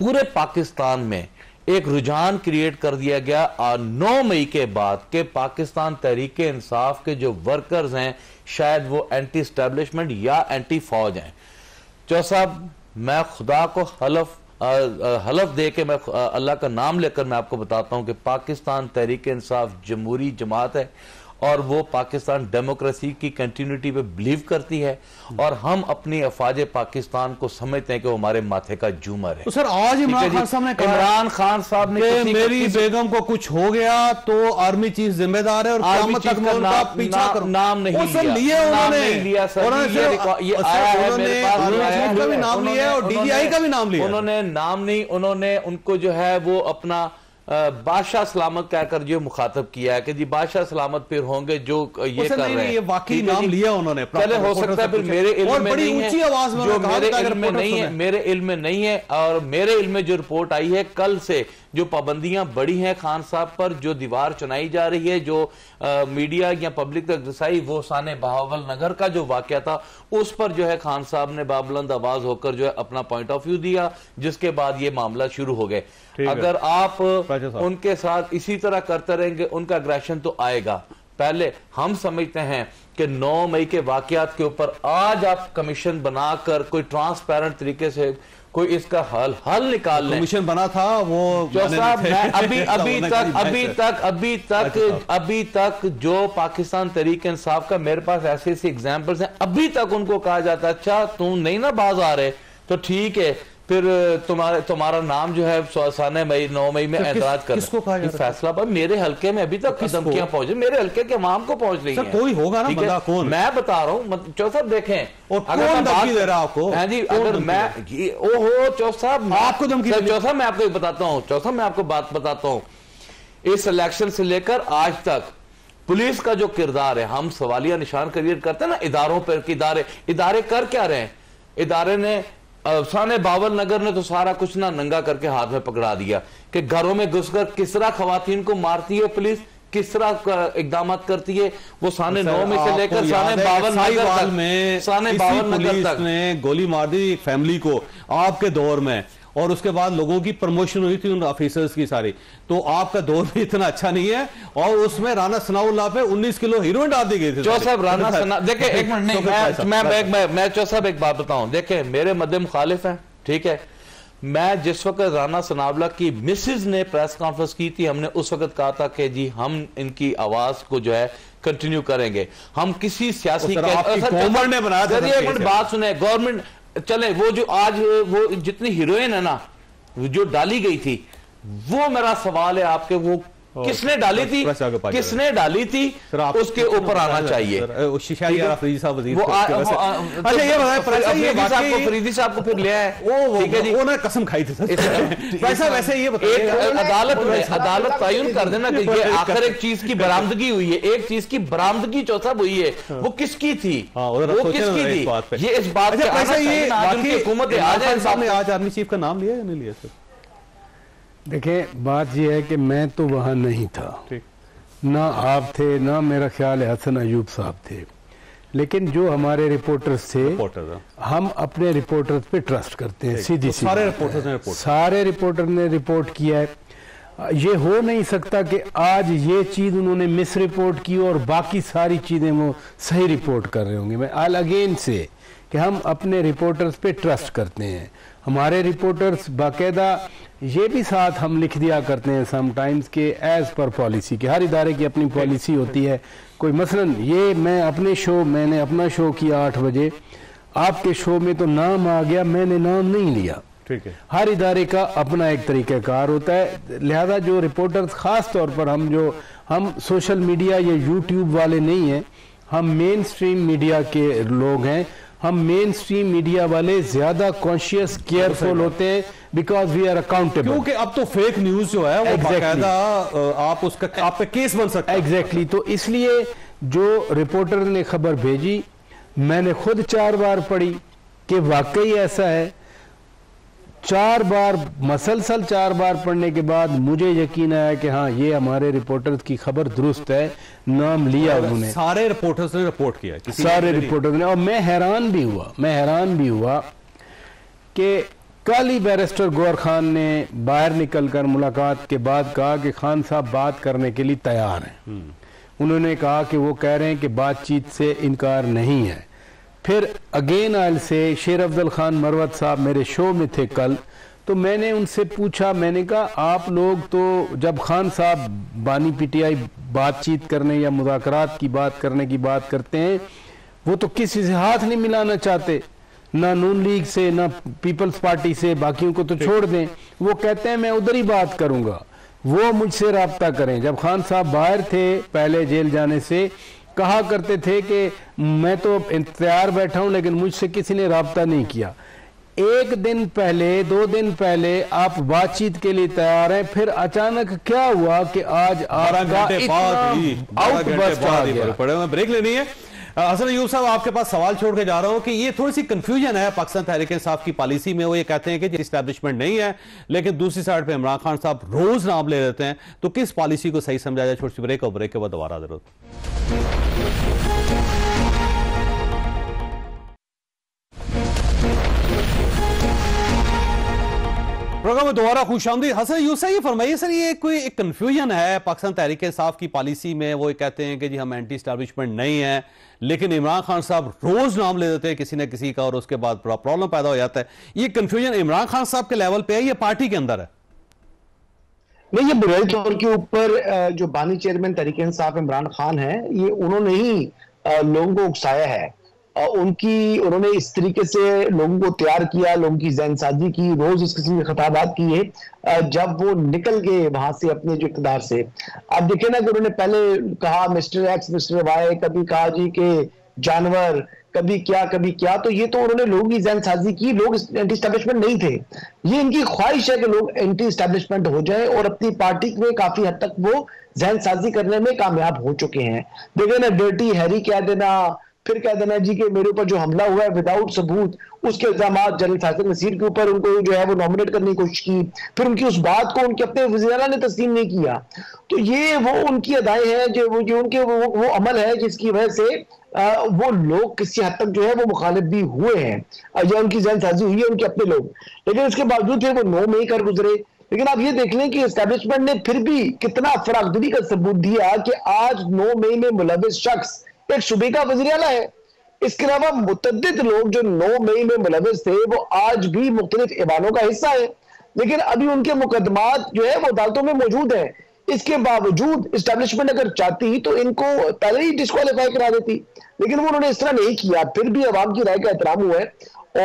पूरे पाकिस्तान में एक रुझान क्रिएट कर दिया गया और नौ मई के बाद के पाकिस्तान तहरीके इंसाफ के जो वर्कर्स हैं शायद वो एंटी एस्टेब्लिशमेंट या एंटी फौज हैं। चौधरी साहब मैं खुदा को हलफ आ, आ, हलफ दे के मैं अल्लाह का नाम लेकर मैं आपको बताता हूं कि पाकिस्तान तहरीक इंसाफ जमहूरी जमात है और वो पाकिस्तान डेमोक्रेसी की कंटिन्यूटी पे बिलीव करती है और हम अपनी अफवाज पाकिस्तान को समझते हैं कि वो हमारे माथे का झूमर है। तो सर आज इमरान खान साहब ने मेरी बेगम को कुछ हो गया तो आर्मी चीफ जिम्मेदार है और क़यामत तक उनका पीछा करो, नाम नहीं लिया और डीजीआई का भी नाम लिया उन्होंने, नाम नहीं, उन्होंने उनको जो है वो अपना बादशाह सलामत कहकर जो मुखातब किया है कि जी बादशाह सलामत फिर होंगे जो ये कर रहे हैं। ये वाकई नाम लिया उन्होंने, पहले हो सकता है फिर मेरे इल्म में नहीं है, जो मेरे इल्म में नहीं है, मेरे इल्म में नहीं है। और मेरे इल्म में जो रिपोर्ट आई है कल से जो पाबंदियां बढ़ी हैं खान साहब पर, जो दीवार चुनाई जा रही है, जो आ, मीडिया या पब्लिक तक रसाई, वो साने बहावल नगर का जो वाकया था उस पर जो है खान साहब ने बाबुलंद आवाज होकर जो है अपना पॉइंट ऑफ व्यू दिया, जिसके बाद ये मामला शुरू हो गया। अगर आप उनके साथ इसी तरह करते रहेंगे उनका अग्रेशन तो आएगा। पहले हम समझते हैं कि नौ मई के वाकयात के ऊपर आज आप कमीशन बनाकर कोई ट्रांसपेरेंट तरीके से कोई इसका हल हल निकाल लें। कमीशन बना था वो साहब अभी अभी तक अभी तक अभी तक अभी तक जो पाकिस्तान तहरीक इंसाफ का मेरे पास ऐसे ऐसे एग्जाम्पल्स हैं, अभी तक उनको कहा जाता है अच्छा तुम नहीं ना बाज आ रहे तो ठीक है फिर तुम्हारे तुम्हारा नाम जो है साने मई नौ मई में एतराज कर फैसला पर मेरे हल्के में अभी तक धमकियां पहुंच रही, मेरे हल्के के अवाम को पहुंच रही है। कोई होगा ना बंदा, कौन? मैं बता रहा हूँ चौधरी साहब देखें और अगर धमकी दे रहा आपको है जी, अगर मैं ओहो चौधरी साहब आपको धमकी, चौधरी साहब मैं आपको बताता हूँ, चौधरी साहब मैं आपको बात बताता हूँ, इस इलेक्शन से लेकर आज तक पुलिस का जो किरदार है, हम सवालिया निशान क्रिएट करते हैं ना इदारों पर कि इदारे इदारे कर क्या रहे हैं, इदारे ने साने बावल नगर ने तो सारा कुछ ना नंगा करके हाथ में पकड़ा दिया कि घरों में घुसकर किस तरह खवातीन को मारती है पुलिस, किस तरह इकदाम करती है। वो साने नौ में से लेकर साने बावन नगर तक, साने बावन नगर तक ने गोली मार दी फैमिली को आपके दौर में, और उसके बाद लोगों की प्रमोशन हुई थी उन ऑफिसर्स की सारी। तो आपका दौर भी इतना अच्छा नहीं है। और उसमें राना सनाउल्लाह पे उन्नीस किलो हीरोइन डाल दी गई थी। चौ साहब राना सना देखिए एक मिनट नहीं, मैं मैं मैं चौ साहब एक बात बताऊं, देखिए मेरे मध्य मुखालिफ हैं, ठीक है। मैं जिस वक्त राना सनाउल्लाह की मिसेज ने प्रेस कॉन्फ्रेंस की थी, हमने उस वक्त कहा था कि जी हम इनकी आवाज को जो है कंटिन्यू करेंगे। हम किसी सियासी गवर्नमेंट ने बनाया था, एक मिनट बात सुने, गवर्नमेंट चले वो जो आज वो जितनी हीरोइन है ना जो डाली गई थी, वो मेरा सवाल है आपके, वो किसने डाली थी, किसने डाली थी, उसके ऊपर आना चाहिए। अच्छा ये बताएं फरीदी साहब को फिर ले आए, वो ना कसम खाई थी वैसे। ये अदालत में अदालत तयन कर देना कि ये आखिर एक चीज की बरामदगी हुई है, एक चीज की बरामदगी चौथा हुई है, वो किसकी थी, वो किसकी थी, ये इस बात पे आज आर्मी चीफ का नाम लिया या नहीं लिया सर? देखिए बात यह है कि मैं तो वहाँ नहीं था, ना आप थे, ना मेरा ख्याल है हसन अयूब साहब थे, लेकिन जो हमारे रिपोर्टर्स थे, रिपोर्टर हम अपने रिपोर्टर्स पे ट्रस्ट करते हैं सीधी सीधी। सारे रिपोर्टर्स ने रिपोर्ट सारे रिपोर्टर ने रिपोर्ट किया है। ये हो नहीं सकता कि आज ये चीज़ उन्होंने मिस रिपोर्ट की और बाकी सारी चीज़ें वो सही रिपोर्ट कर रहे होंगे। मैं आल अगेन से कि हम अपने रिपोर्टर्स पे ट्रस्ट करते हैं। हमारे रिपोर्टर्स बाकायदा ये भी साथ हम लिख दिया करते हैं समटाइम्स के एज पर पॉलिसी के, हर इदारे की अपनी पॉलिसी होती है। कोई मसलन ये मैं अपने शो, मैंने अपना शो किया आठ बजे, आपके शो में तो नाम आ गया, मैंने नाम नहीं लिया, ठीक है। हर इदारे का अपना एक तरीक़ाकार होता है, लिहाजा जो रिपोर्टर्स ख़ास तौर पर हम जो हम सोशल मीडिया या यूट्यूब वाले नहीं हैं, हम मेन स्ट्रीम मीडिया के लोग हैं। हम मेन स्ट्रीम मीडिया वाले ज्यादा कॉन्शियस केयरफुल होते हैं बिकॉज वी आर अकाउंटेबल, क्योंकि अब तो फेक न्यूज जो है वो बाकायदा आप उसका आप पे केस बन सकता है। एग्जैक्टली, तो इसलिए जो रिपोर्टर ने खबर भेजी मैंने खुद चार बार पढ़ी कि वाकई ऐसा है। चार बार मसलसल चार बार पढ़ने के बाद मुझे यकीन आया कि हाँ ये हमारे रिपोर्टर्स की खबर दुरुस्त है। नाम लिया उन्होंने, सारे रिपोर्टर्स ने रिपोर्ट किया, किसी सारे रिपोर्टर्स ने। और मैं हैरान भी हुआ, मैं हैरान भी हुआ कि कल ही बैरिस्टर गौर खान ने बाहर निकलकर मुलाकात के बाद कहा कि खान साहब बात करने के लिए तैयार हैं। उन्होंने कहा कि वो कह रहे हैं कि बातचीत से इनकार नहीं है। फिर अगेन आल से शेर अफजल खान मरवत साहब मेरे शो में थे कल, तो मैंने उनसे पूछा, मैंने कहा आप लोग तो जब खान साहब बानी पीटीआई बातचीत करने या मुज़ाकरात की बात करने की बात करते हैं, वो तो किसी से हाथ नहीं मिलाना चाहते, ना नून लीग से ना पीपल्स पार्टी से, बाकियों को तो छोड़ दें। वो कहते हैं मैं उधर ही बात करूँगा, वो मुझसे रब्ता करें। जब खान साहब बाहर थे पहले जेल जाने से, कहा करते थे कि मैं तो इंतजार बैठा हूं लेकिन मुझसे किसी ने रब्ता नहीं किया। एक दिन पहले दो दिन पहले आप बातचीत के लिए तैयार हैं, फिर अचानक क्या हुआ कि आज आपका इतना आउटबस्ट आ गया। ब्रेक लेनी है। हसन अयूब साहब आपके पास सवाल छोड़ के जा रहा हूं कि ये थोड़ी सी कंफ्यूजन है पाकिस्तान तहरीक इंसाफ की पॉलिसी में। वो ये कहते हैं कि इस्टेब्लिशमेंट नहीं है, लेकिन दूसरी साइड पे इमरान खान साहब रोज नाम ले लेते हैं, तो किस पॉलिसी को सही समझा जाए? छोटी सी ब्रेक और ब्रेक के बाद दोबारा जरूर। प्रोग्राम में दोबारा खुशामदी। हसन अयूब साहब ये फरमाइए सर, ये कोई एक कन्फ्यूजन है पाकिस्तान तहरीक इंसाफ की पॉलिसी में। वो कहते हैं कि जी हम एंटी स्टैब्लिशमेंट नहीं है, लेकिन इमरान खान साहब रोज नाम ले देते हैं किसी ना किसी का, और उसके बाद बड़ा प्रॉब्लम पैदा हो जाता है। ये कन्फ्यूजन इमरान खान साहब के लेवल पे है या पार्टी के अंदर है? नहीं, ये बुनियादी तौर के ऊपर जो बानी चेयरमैन तहरीक इंसाफ इमरान खान है, ये उन्होंने ही लोगों को उकसाया है। उनकी उन्होंने इस तरीके से लोगों को तैयार किया, लोगों की जहनसाजी की, रोज इस किस्म के खिताबात किए। जब वो निकल गए वहां से अपने जो इक़्तिदार से, अब देखे ना कि उन्होंने पहले कहा मिस्टर एक्स मिस्टर वाई, कभी कहा जी के जानवर, कभी क्या कभी क्या, तो ये तो उन्होंने लोगों की जहनसाजी की। लोग एंटी स्टैब्लिशमेंट नहीं थे, ये इनकी ख्वाहिश है कि लोग एंटी स्टैब्लिशमेंट हो जाए, और अपनी पार्टी में काफी हद तक वो जहनसाजी करने में कामयाब हो चुके हैं। देखे ना डर्टी हैरी कह देना, फिर कह देना जी कि मेरे ऊपर जो हमला हुआ है विदाउट सबूत, उसके इल्जाम जनरल फैसल नसीर के ऊपर उनको जो है वो नॉमिनेट करने की कोशिश की, फिर उनकी उस बात को उनके अपने वज़ीर-ए-आला ने तस्लीम नहीं किया। तो ये वो उनकी अदाएं हैं जो वो जो उनके वो, वो अमल है जिसकी वजह से आ, वो लोग किसी हद तक जो है वो मुखालिफ भी हुए हैं या उनकी जहन साजी हुई है उनके अपने लोग, लेकिन उसके बावजूद वो नो में ही कर गुजरे। लेकिन आप ये देख लें कि एस्टेब्लिशमेंट ने फिर भी कितना फरागदरी का सबूत दिया कि आज नौ मई में मुलविस शख्स एक सूबे का वज़ीर-ए-आला है। इसके अलावा मुतअद्दिद लोग जो नौ मई में मुलविस थे वो आज भी मुख्तलिफ इबानों का हिस्सा है, लेकिन अभी उनके मुकदमात जो है वो अदालतों में मौजूद हैं। इसके बावजूद एस्टेब्लिशमेंट अगर चाहती तो इनको पहले ही डिस्क्वालीफाई करा देती, लेकिन वो उन्होंने इस तरह नहीं किया। फिर भी अवाम की राय का एहतराम हुआ है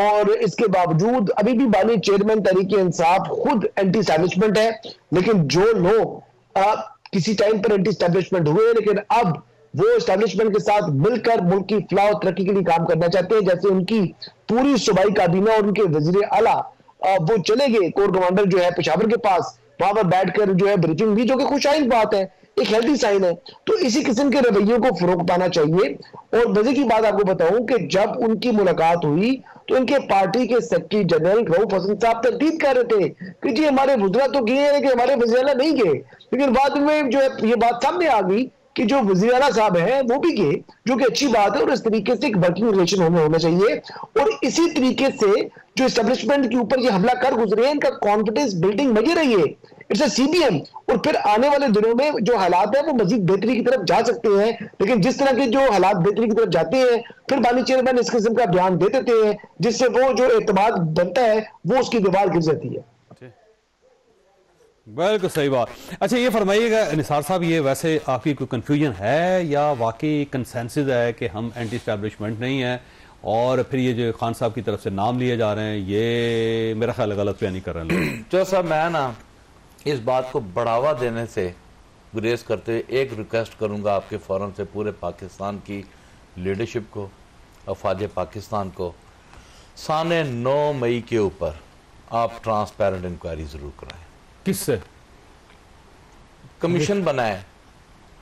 और इसके बावजूद अभी भी बानी चेयरमैन तहरीक इंसाफ खुद एंटी एस्टेब्लिशमेंट है, लेकिन जो लोग किसी टाइम पर एंटी एस्टेब्लिशमेंट हुए लेकिन अब वो एस्टेब्लिशमेंट के साथ मिलकर मुल्क की फलाह और तरक्की के लिए काम करना चाहते हैं, जैसे उनकी पूरी सूबाई काबीना और उनके वजीर आला वो चले गए कोर कमांडर जो है पेशावर के पास, वहां पर बैठकर जो है ब्रीफिंग भी, जो कि खुशाइन बात है, एक हेल्दी साइन है। तो इसी किस्म के रवैयों को फरोग पाना चाहिए। और मजे की बात आपको बताऊं कि जब उनकी मुलाकात हुई तो उनके पार्टी के सेक्रेटरी जनरल रऊफ हसन साहब तर्दीद कर रहे थे कि जी हमारे वज़रा तो गए हैं कि हमारे वज़ीर-ए-आला नहीं गए, लेकिन बाद में जो है ये बात सामने आ गई कि जो वज़ीर-ए-आला साहब हैं वो भी गए, जो कि अच्छी बात है और इस तरीके से एक वर्किंग रिलेशन होना होना चाहिए। और इसी तरीके से जो एस्टेब्लिशमेंट के ऊपर ये हमला कर गुजरे हैं इनका कॉन्फिडेंस बिल्डिंग बनी रही है, इट्स अ सीबीएम। और फिर आने वाले दिनों में जो हालात है वो मजीद बेहतरी की तरफ जा सकते हैं, लेकिन जिस तरह के जो हालात बेहतरी की तरफ जाते हैं फिर बानी चेयरमैन इस किस्म का बयान दे देते हैं जिससे वो जो एतमाद बनता है वो उसकी दीवार गिर जाती है। बिल्कुल सही बात। अच्छा ये फरमाइएगा निसार साहब, ये वैसे आपकी कोई कन्फ्यूजन है या वाकई कंसेंसस है कि हम एंटी एस्टैब्लिशमेंट नहीं है और फिर ये जो खान साहब की तरफ से नाम लिए जा रहे हैं ये मेरा ख्याल गलत बयानी कर रहे हैं? जो साहब मैं ना इस बात को बढ़ावा देने से गुरेज करते हुए एक रिक्वेस्ट करूँगा आपके फोरम से पूरे पाकिस्तान की लीडरशिप को, अफवाज पाकिस्तान को, साढ़े नौ मई के ऊपर आप ट्रांसपेरेंट इंक्वायरी ज़रूर कराएँ। किससे? कमीशन बनाए,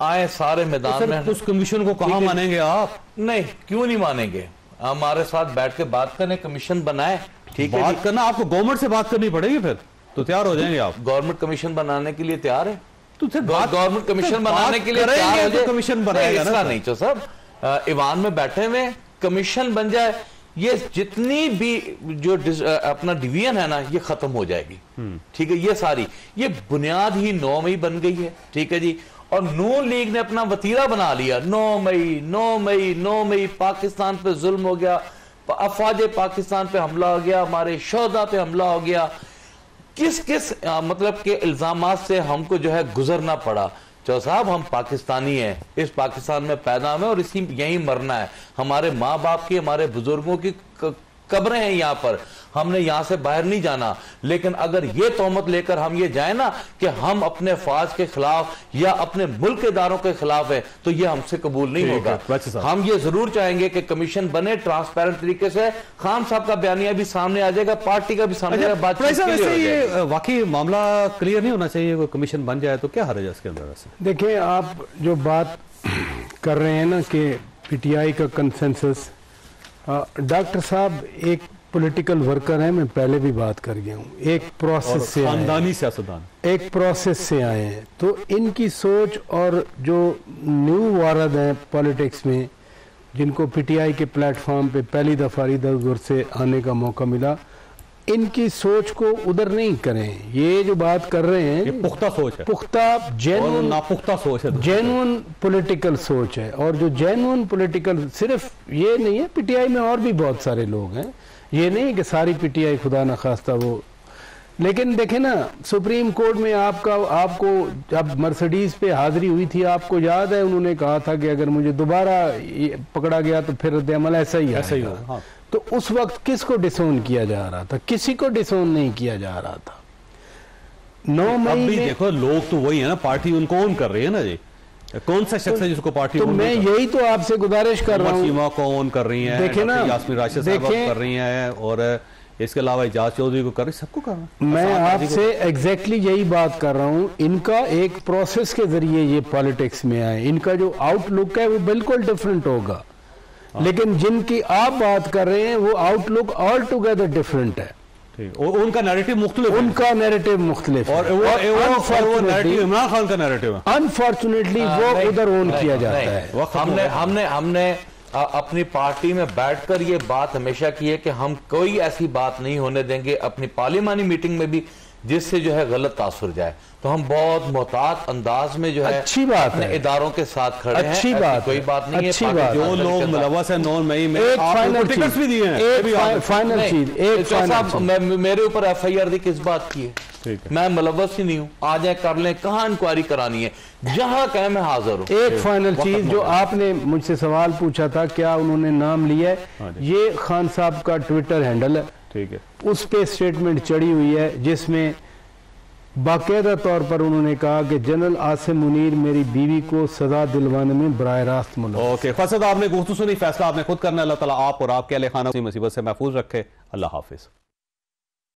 आए सारे मैदान तो में। उस कमीशन को कहाँ मानेंगे आप? नहीं, क्यों नहीं मानेंगे, हमारे साथ बैठ के बात करें, कमीशन बनाए। ठीक है, बात करना आपको गवर्नमेंट से बात करनी पड़ेगी फिर तो तैयार हो जाएंगे आप। गवर्नमेंट कमिशन बनाने के लिए तैयार है तो गवर्नमेंट कमीशन बनाने के लिए तैयार हो जाए, कमीशन बनाएगा ना नहीं तो सब ईवान में बैठे हुए कमीशन बन जाए, ये जितनी भी जो अपना डिवीजन है ना ये खत्म हो जाएगी। ठीक है, ये सारी ये बुनियाद ही नौ मई बन गई है। ठीक है जी, और नून लीग ने अपना वतीरा बना लिया नौ मई नौ मई नौ मई पाकिस्तान पे जुल्म हो गया, अफवाज पाकिस्तान पे हमला हो गया, हमारे शोहदा पे हमला हो गया, किस किस आ, मतलब के इल्जामात से हमको जो है गुजरना पड़ा। चौ साहब हम पाकिस्तानी हैं, इस पाकिस्तान में पैदा हुए और इसी यहीं मरना है। हमारे माँ बाप की, हमारे बुजुर्गों की कब्रें हैं यहाँ पर, हमने यहाँ से बाहर नहीं जाना। लेकिन अगर ये तोहमत लेकर हम ये जाए ना कि हम अपने फौज के खिलाफ या अपने मुल्क के इदारों के खिलाफ है तो ये हमसे कबूल नहीं होगा। हम ये जरूर चाहेंगे कि कमीशन बने ट्रांसपेरेंट तरीके से, खान साहब का बयानिया भी सामने आ जाएगा, पार्टी का भी सामने आ जाएगा। ये वाकई मामला क्लियर नहीं होना चाहिए, कमीशन बन जाए तो क्या हर्ज है इसके अंदर? देखिए आप जो बात कर रहे हैं ना कि पीटीआई का कंसेंसस, डॉक्टर साहब एक पॉलिटिकल वर्कर हैं, मैं पहले भी बात कर गया हूँ, एक प्रोसेस से खानदानी सियासतदान, एक प्रोसेस से आए हैं, तो इनकी सोच और जो न्यू वारद हैं पॉलिटिक्स में जिनको पीटीआई के प्लेटफॉर्म पे पहली दफ़ा इधर उधर से आने का मौका मिला, इनकी सोच को उधर नहीं करें। ये जो बात कर रहे हैं ये पुख्ता सोच है, पुख्ता जेन्युइन नापुख्ता सोच है, जेन्युइन पॉलिटिकल सोच है। और जो जेन्युइन पॉलिटिकल, सिर्फ ये नहीं है, पीटीआई में और भी बहुत सारे लोग हैं, ये नहीं कि सारी पीटीआई खुदा न खास्ता वो। लेकिन देखें ना सुप्रीम कोर्ट में आपका, आपको जब मर्सिडीज पे हाजिरी हुई थी आपको याद है, उन्होंने कहा था कि अगर मुझे दोबारा पकड़ा गया तो फिर रद्द-ए-अमल ऐसा ही ऐसा ही होगा। हाँ। तो उस वक्त किसको डिसोन किया जा रहा था? किसी को डिसोन नहीं किया जा रहा था। नौ मई देखो लोग तो वही है ना, पार्टी उनको ऑन कर रही है ना जी, कौन सा शख्स है जिसको पार्टी? तो मैं यही तो आपसे गुजारिश कर रहा हूँ, सीमा को ऑन कर रही है, देखे ना यास्मीन राशिद साहब कर रही है और इसके अलावा जावेद चौधरी को कर रही, सबको कर रहा है। मैं आपसे एग्जैक्टली यही बात कर रहा हूँ, इनका एक प्रोसेस के जरिए ये पॉलिटिक्स में आए, इनका जो आउटलुक है वो बिल्कुल डिफरेंट होगा। लेकिन जिनकी आप बात कर रहे हैं वो आउटलुक ऑल टुगेदर डिफरेंट है, उनका नैरेटिव मुख्तलिफ है, उनका नैरेटिव मुख्तलिफ है, इमरान खान का नैरेटिव है। अनफॉर्चुनेटली वो उधर ओन किया जाता है। हमने हमने हमने अपनी पार्टी में बैठकर ये बात हमेशा की है कि हम कोई ऐसी बात नहीं होने देंगे अपनी पार्लिमानी मीटिंग में भी जिससे जो है गलत तासुर जाए, तो हम बहुत मोहतात अंदाज में जो है अच्छी बात है इदारों के साथ खड़े हैं। अच्छी बात, कोई बात नहीं है। जो लोग मुलवस हैं नौ मई में टिकट्स भी दिए हैं। फाइनल चीज एक मेरे ऊपर एफ आई आर दी किस बात की है, मैं मुलवस ही नहीं हूँ। आ जाए कर लें, कहाँ इंक्वायरी करानी है, जहाँ कहें मैं हाजिर हूँ। एक फाइनल चीज, जो आपने मुझसे सवाल पूछा था क्या उन्होंने नाम लिया है, ये खान साहब का ट्विटर हैंडल है, ठीक है, उस पे स्टेटमेंट चढ़ी हुई है जिसमें बाकायदा तौर पर उन्होंने कहा कि जनरल आसिम मुनीर मेरी बीवी को सजा दिलवाने में बराह रास्त मुल्क। ओके फैसला आपने गुफ्तु सुनी, फैसला आपने खुद करना। अल्लाह ताला आप और आपके अहले खाना मुसीबत से महफूज रखे। अल्लाह हाफिज।